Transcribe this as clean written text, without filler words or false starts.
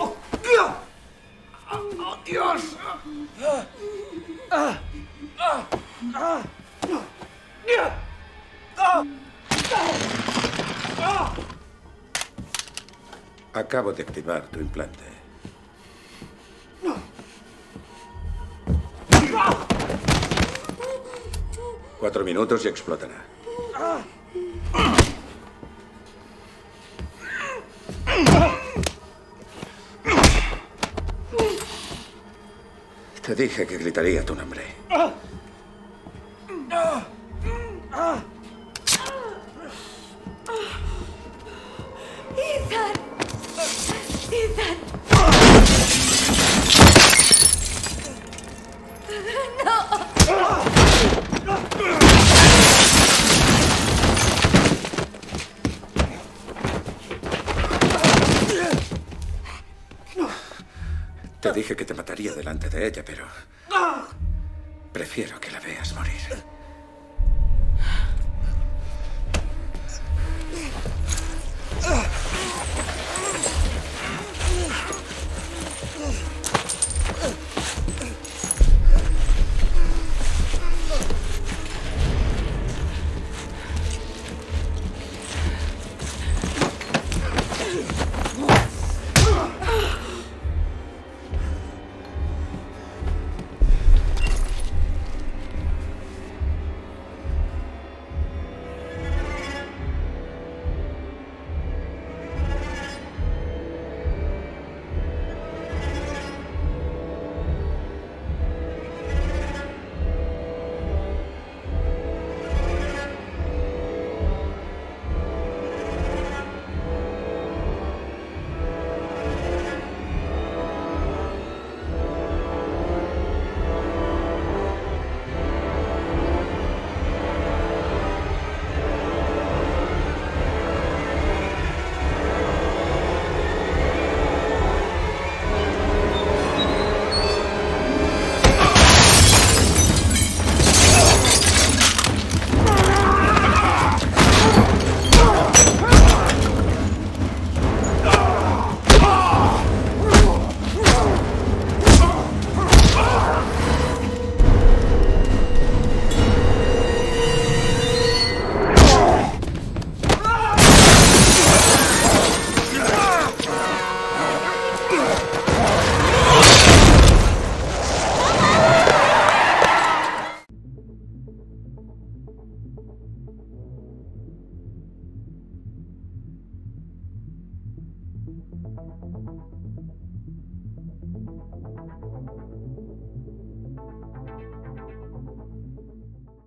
¡Oh, Dios! Acabo de activar tu implante. Cuatro minutos y explotará. Te dije que gritaría tu nombre. ¡Ethan! ¡Ethan! ¡No! Te dije que te mataría delante de ella, pero prefiero que la veas morir.